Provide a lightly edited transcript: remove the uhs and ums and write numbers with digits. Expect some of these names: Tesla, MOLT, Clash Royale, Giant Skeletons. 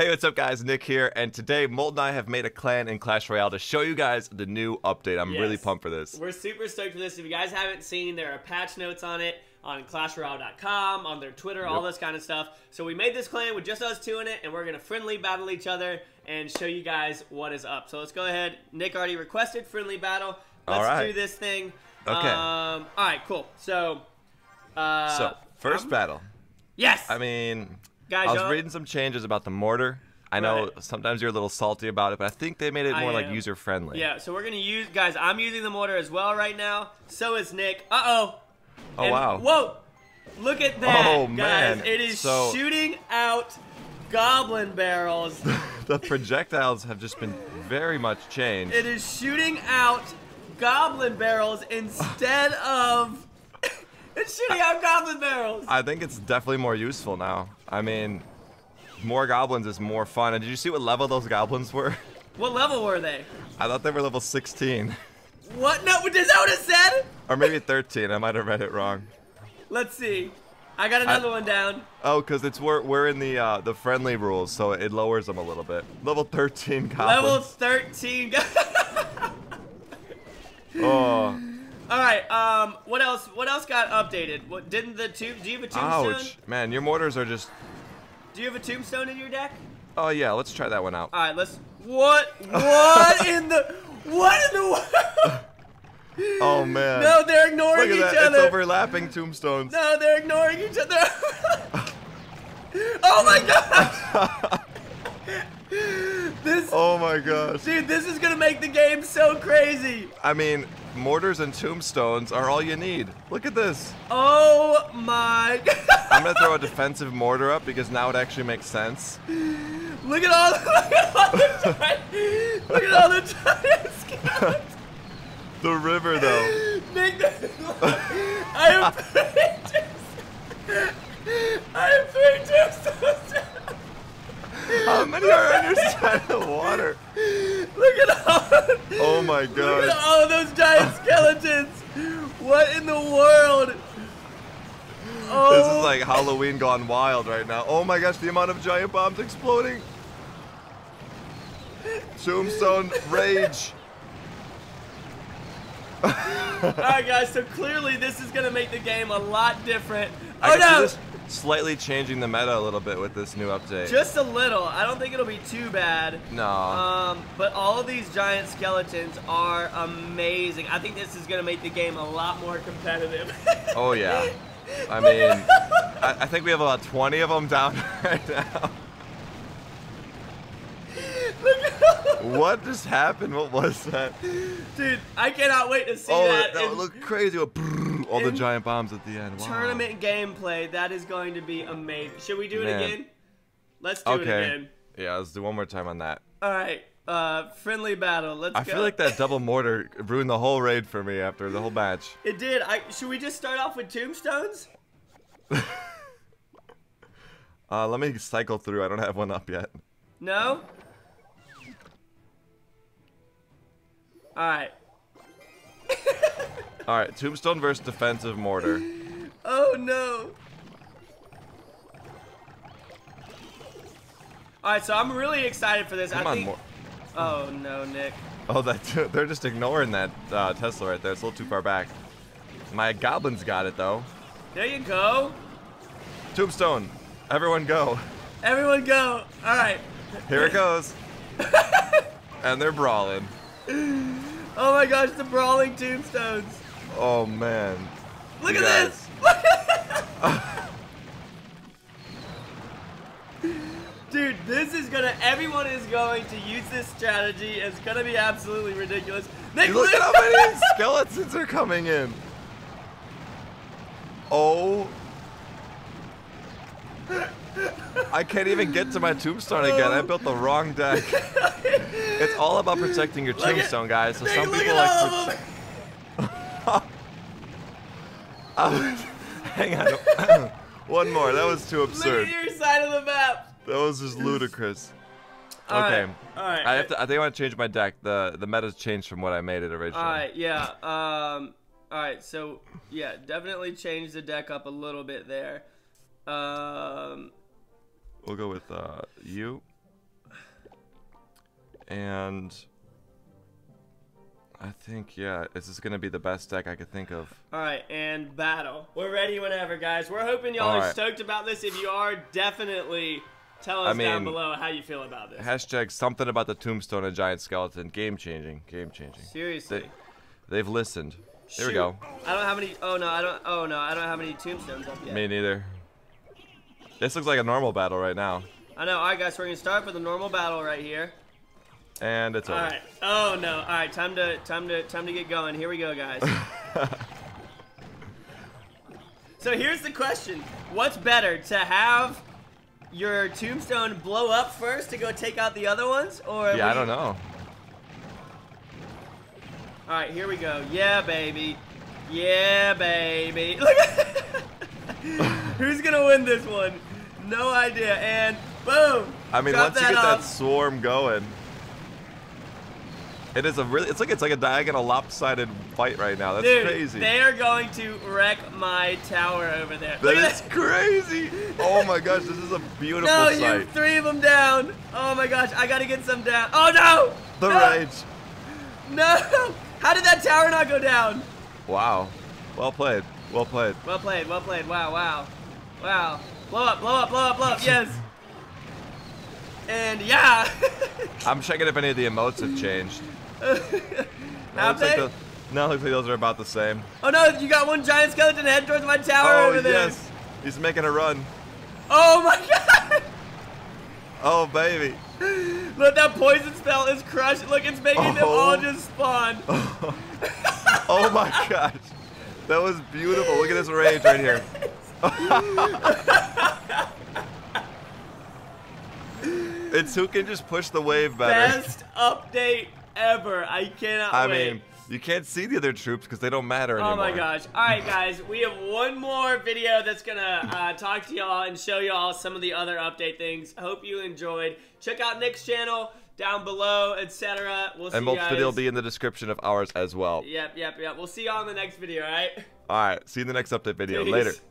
Hey, what's up guys, Nick here, and today MOLT and I have made a clan in Clash Royale to show you guys the new update. I'm really pumped for this. We're super stoked for this. If you guys haven't seen, there are patch notes on it on ClashRoyale.com, on their Twitter, all this kind of stuff. So we made this clan with just us two in it, and we're going to friendly battle each other and show you guys what is up. So let's go ahead. Nick already requested friendly battle. Let's do this thing. Okay. All right, cool. So, first battle. Yes. I mean... Guys, I was reading some changes about the mortar. I know sometimes you're a little salty about it, but I think they made it more like user-friendly. Yeah, so we're going to use... Guys, I'm using the mortar as well right now. So is Nick. Uh-oh. Oh, wow. Whoa. Look at that, guys. It is shooting out goblin barrels. The projectiles have just been very much changed. It is shooting out goblin barrels instead of... It's shooting out goblin barrels. I think it's definitely more useful now. I mean, more goblins is more fun. And did you see what level those goblins were? What level were they? I thought they were level 16. What? No, is that what it said? Or maybe 13. I might have read it wrong. Let's see. I got another one down. Oh, because it's we're in the friendly rules, so it lowers them a little bit. Level 13 goblins. Level 13. Oh. All right. What else? What else got updated? What didn't the tomb? Do you have a tombstone? Ouch, man! Your mortars are just. Do you have a tombstone in your deck? Oh yeah, let's try that one out. All right, let's. What? What in the? What in the world? Oh man! No, they're ignoring each other. It's overlapping tombstones. No, they're ignoring each other. Oh my gosh! This. Oh my gosh! Dude, this is gonna make the game so crazy. I mean. Mortars and tombstones are all you need. Look at this. Oh my God. I'm going to throw a defensive mortar up because now it actually makes sense. Look at all the giant, look at all the giant skeletons. The river though. Nick, I have three tombstones. How many are on your side of the water? Look at all. Oh my God. Look at all those giant skeletons. What in the world? Oh. This is like Halloween gone wild right now. Oh my gosh, the amount of giant bombs exploding. Tombstone rage. All right, guys, so clearly this is going to make the game a lot different. Oh, no. Slightly changing the meta a little bit with this new update. Just a little. I don't think it'll be too bad. No. But all of these giant skeletons are amazing. I think this is going to make the game a lot more competitive. Oh, yeah. I mean, I think we have about 20 of them down right now. What just happened? What was that? Dude, I cannot wait to see that. That would look crazy. All the giant bombs at the end. Wow. Tournament gameplay. That is going to be amazing. Should we do it again? Let's do it again. Yeah, let's do one more time on that. All right. Friendly battle. Let's go. I feel like that double mortar ruined the whole raid for me after the whole match. It did. Should we just start off with tombstones? Let me cycle through. I don't have one up yet. No? All right. All right, tombstone versus defensive mortar. Oh no! All right, so I'm really excited for this. Come on, I think. Oh no, Nick. Oh, they're just ignoring that Tesla right there. It's a little too far back. My goblins got it though. There you go. Tombstone, everyone go. Everyone go. All right. Here it goes. And they're brawling. Oh my gosh, the brawling tombstones. Oh man. Look at this! Dude, this is gonna, everyone is going to use this strategy. It's gonna be absolutely ridiculous. Nick, look at how many skeletons are coming in. Oh. I can't even get to my tombstone again. I built the wrong deck. It's all about protecting your tombstone, guys. So Nick, some people like hang on. One more. That was too absurd. Look at your side of the map. That was just ludicrous. Okay. All right. I think I want to change my deck. The meta's changed from what I made it originally. All right. Yeah. All right. So yeah, definitely change the deck up a little bit there. We'll go with you. And I think, yeah, this is going to be the best deck I could think of. All right, and battle. We're ready whenever, guys. We're hoping y'all are stoked about this. If you are, definitely tell us down below how you feel about this. Hashtag something about the tombstone and giant skeleton. Game-changing. Game-changing. Seriously. They've listened. There we go. I don't have any. Oh no, I don't. Oh no, I don't have any tombstones up yet. Me neither. This looks like a normal battle right now. I know. All right, guys, we're gonna start with a normal battle right here. And it's over. All right. Oh no. All right, time to get going. Here we go, guys. So here's the question: what's better, to have your tombstone blow up first to go take out the other ones, or I don't know. All right, here we go. Yeah, baby. Yeah, baby. Look at who's going to win this one? No idea. And boom. I mean, once you get that swarm going, it is a really, it's like a diagonal lopsided fight right now. That's crazy. They are going to wreck my tower over there. That's crazy. Oh my gosh, this is a beautiful sight. No, you three of them down. Oh my gosh, I got to get some down. Oh no. The rage. No. How did that tower not go down? Wow. Well played. Well played. Well played. Well played. Wow, wow. Wow. Blow up, blow up, blow up, blow up. Yes. And yeah. I'm checking if any of the emotes have changed. Have they? Like no, it looks like those are about the same. Oh no, you got one giant skeleton head towards my tower over there. Oh yes. He's making a run. Oh my god. Oh baby. Look, that poison spell is crushed. Look, it's making them all just spawn. Oh my gosh. That was beautiful. Look at this rage right here. It's who can just push the wave better. Best update ever. I cannot wait. I mean, you can't see the other troops because they don't matter anymore. Oh my gosh. All right, guys. We have one more video that's going to talk to y'all and show y'all some of the other update things. Hope you enjoyed. Check out Nick's channel down below, etc. We'll see you guys. And MOLT's video will be in the description of ours as well. Yep. We'll see y'all in the next video, all right? All right. See you in the next update video. Peace. Later.